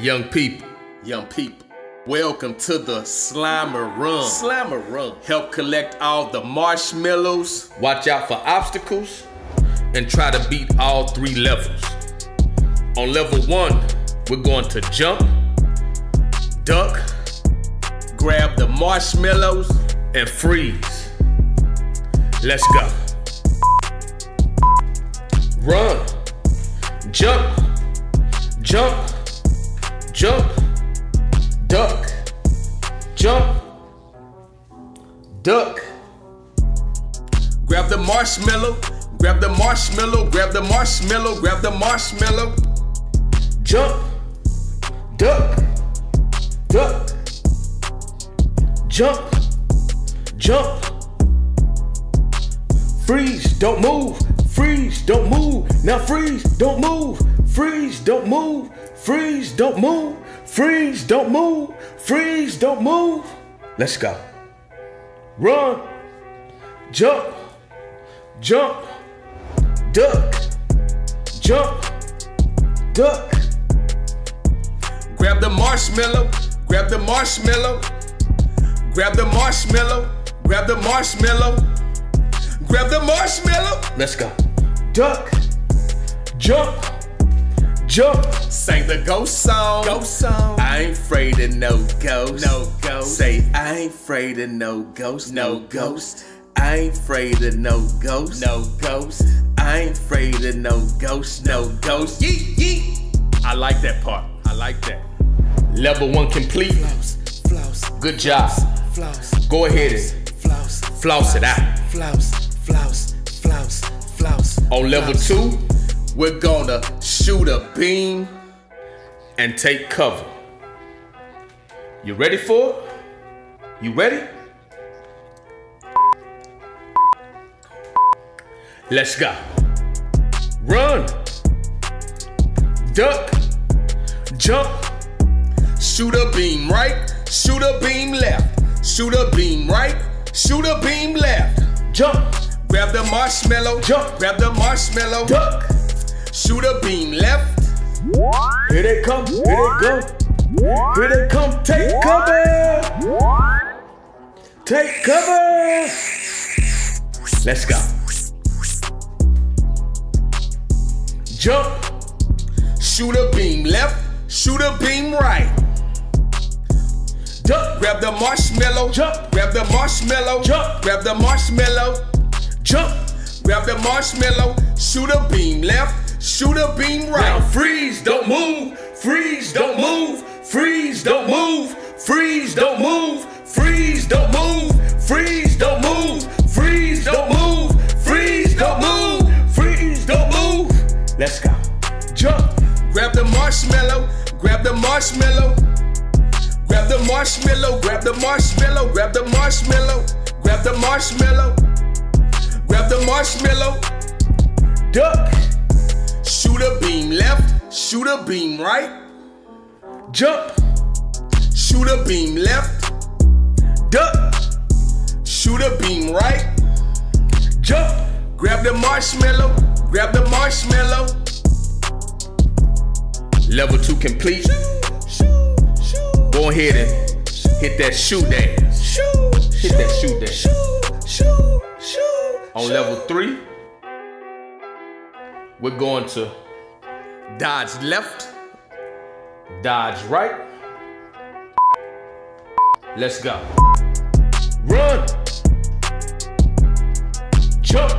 Young people, welcome to the Slimer Run. Help collect all the marshmallows, watch out for obstacles, and try to beat all 3 levels. On level 1, we're going to jump, duck, grab the marshmallows, and freeze. Let's go. Run, jump, duck, jump, duck. Grab the marshmallow. Jump, duck, jump. Freeze, don't move. Let's go. Run, jump, duck, jump, duck. Grab the marshmallow. Let's go. Duck, jump. Sing the ghost song. I ain't afraid of no ghost. Say I ain't afraid of no ghost. I ain't afraid of no ghost. I ain't afraid of no ghost. Yee. I like that part. Level 1 complete. Floss. Good job. Floss. Go ahead and floss it out. Flouse. On level 2, we're gonna shoot a beam and take cover. You ready for it? Let's go. Run, duck, jump, shoot a beam right, shoot a beam left, shoot a beam right, shoot a beam left. Jump, grab the marshmallow, jump, grab the marshmallow, duck, shoot a beam left. Here they come, take cover. Let's go. Jump, shoot a beam left, shoot a beam right. Duck, grab the marshmallow, jump, grab the marshmallow, jump, grab the marshmallow, jump, grab the marshmallow, shoot a beam left, shoot a beam right. Now freeze, don't move. Let's go. Jump, grab the marshmallow. Grab the marshmallow. Duck, shoot a beam left, shoot a beam right. Jump, shoot a beam left. Duck, shoot a beam right. Jump, grab the marshmallow. Level 2 complete. Go ahead and hit that shoe dance. On level 3, we're going to dodge left, dodge right. Let's go. Run, jump,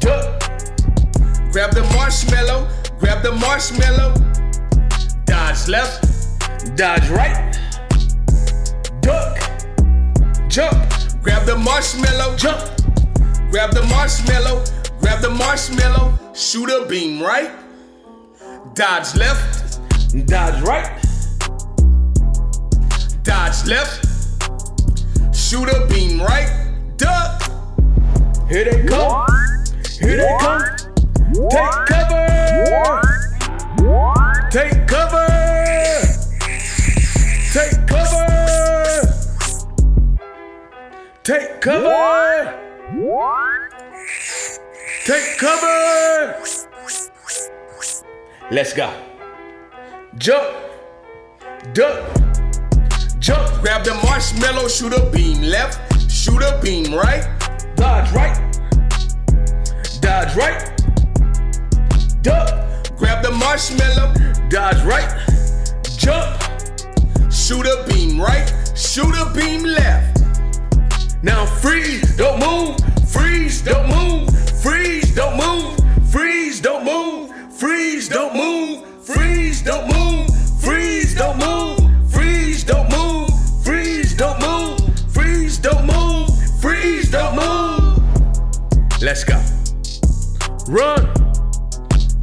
duck, grab the marshmallow. Dodge left, dodge right, duck, jump, grab the marshmallow, shoot a beam right, dodge left, dodge right, dodge left, shoot a beam right, duck. Here they come, take cover. Let's go. Jump, duck, jump, grab the marshmallow, shoot a beam left, shoot a beam right, dodge right, dodge right, duck, grab the marshmallow, dodge right, jump, shoot a beam right, shoot a beam left. Now freeze, don't move, freeze, don't move, freeze, don't move, freeze, don't move, freeze, don't move, freeze, don't move, freeze, don't move, freeze, don't move, freeze, don't move, freeze, don't move, freeze, don't move. Let's go. Run,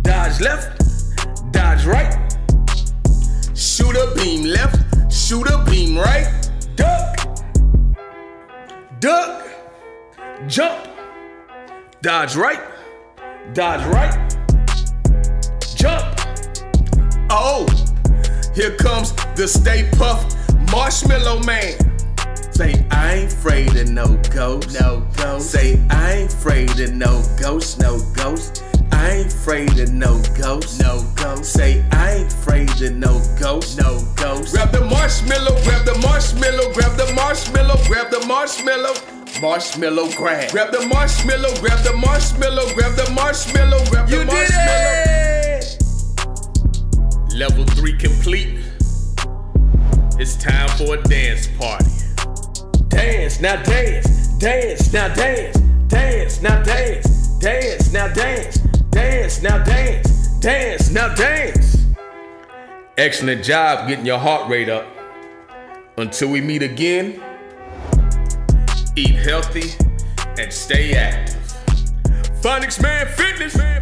dodge left, dodge right, shoot a beam left, shoot a beam right, duck, duck, jump, dodge right, jump. Oh, here comes the Stay Puft Marshmallow Man. Say, I ain't afraid of no ghost, no ghost. Say, I ain't afraid of no ghost, no ghost. I ain't afraid of no ghost, no ghost. Say, I ain't afraid of no ghost, no ghost. Grab the marshmallow, grab the marshmallow, grab the marshmallow, grab the marshmallow, marshmallow grab. Grab the marshmallow, grab the marshmallow, grab the marshmallow, grab the marshmallow. You did it! Level 3 complete. It's time for a dance party. Dance, now dance, dance, now dance, dance, now dance, dance, now dance, dance, now dance, dance, now dance. Excellent job getting your heart rate up. Until we meet again, eat healthy and stay active. Phonics Man Fitness.